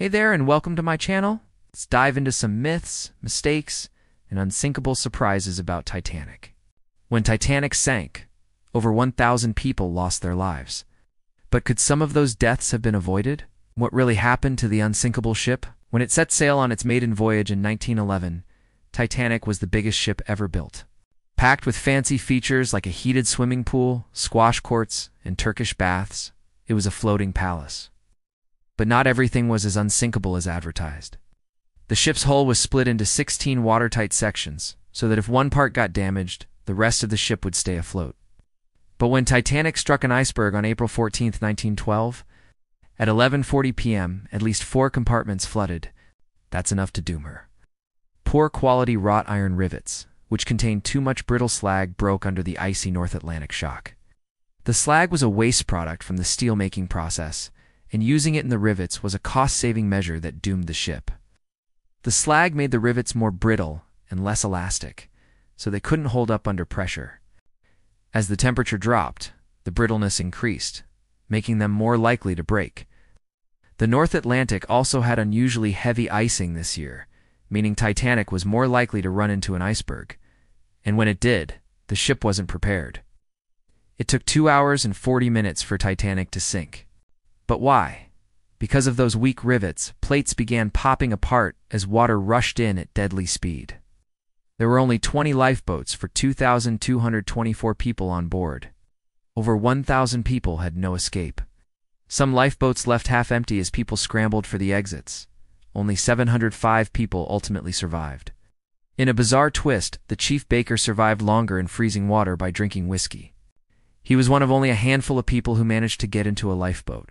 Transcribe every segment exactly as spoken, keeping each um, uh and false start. Hey there and welcome to my channel. Let's dive into some myths, mistakes, and unsinkable surprises about Titanic. When Titanic sank, over one thousand people lost their lives. But could some of those deaths have been avoided? What really happened to the unsinkable ship? When it set sail on its maiden voyage in nineteen eleven, Titanic was the biggest ship ever built. Packed with fancy features like a heated swimming pool, squash courts, and Turkish baths, it was a floating palace. But not everything was as unsinkable as advertised. The ship's hull was split into sixteen watertight sections, so that if one part got damaged, the rest of the ship would stay afloat. But when Titanic struck an iceberg on April fourteenth nineteen twelve, at eleven forty p m, at least four compartments flooded. That's enough to doom her. Poor quality wrought iron rivets, which contained too much brittle slag, broke under the icy North Atlantic shock. The slag was a waste product from the steelmaking process, and using it in the rivets was a cost-saving measure that doomed the ship. The slag made the rivets more brittle and less elastic, so they couldn't hold up under pressure. As the temperature dropped, the brittleness increased, making them more likely to break. The North Atlantic also had unusually heavy icing this year, meaning Titanic was more likely to run into an iceberg. And when it did, the ship wasn't prepared. It took two hours and forty minutes for Titanic to sink. But why? Because of those weak rivets, plates began popping apart as water rushed in at deadly speed. There were only twenty lifeboats for two thousand two hundred twenty-four people on board. Over one thousand people had no escape. Some lifeboats left half empty as people scrambled for the exits. Only seven hundred five people ultimately survived. In a bizarre twist, the chief baker survived longer in freezing water by drinking whiskey. He was one of only a handful of people who managed to get into a lifeboat.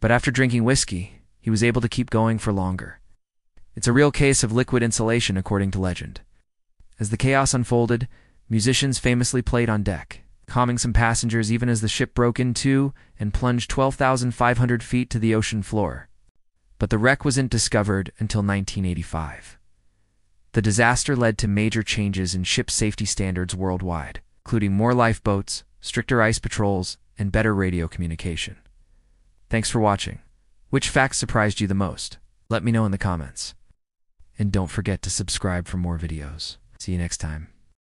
But after drinking whiskey, he was able to keep going for longer. It's a real case of liquid insulation, according to legend. As the chaos unfolded, musicians famously played on deck, calming some passengers even as the ship broke in two and plunged twelve thousand five hundred feet to the ocean floor. But the wreck wasn't discovered until nineteen eighty-five. The disaster led to major changes in ship safety standards worldwide, including more lifeboats, stricter ice patrols, and better radio communication. Thanks for watching. Which fact surprised you the most? Let me know in the comments. And don't forget to subscribe for more videos. See you next time.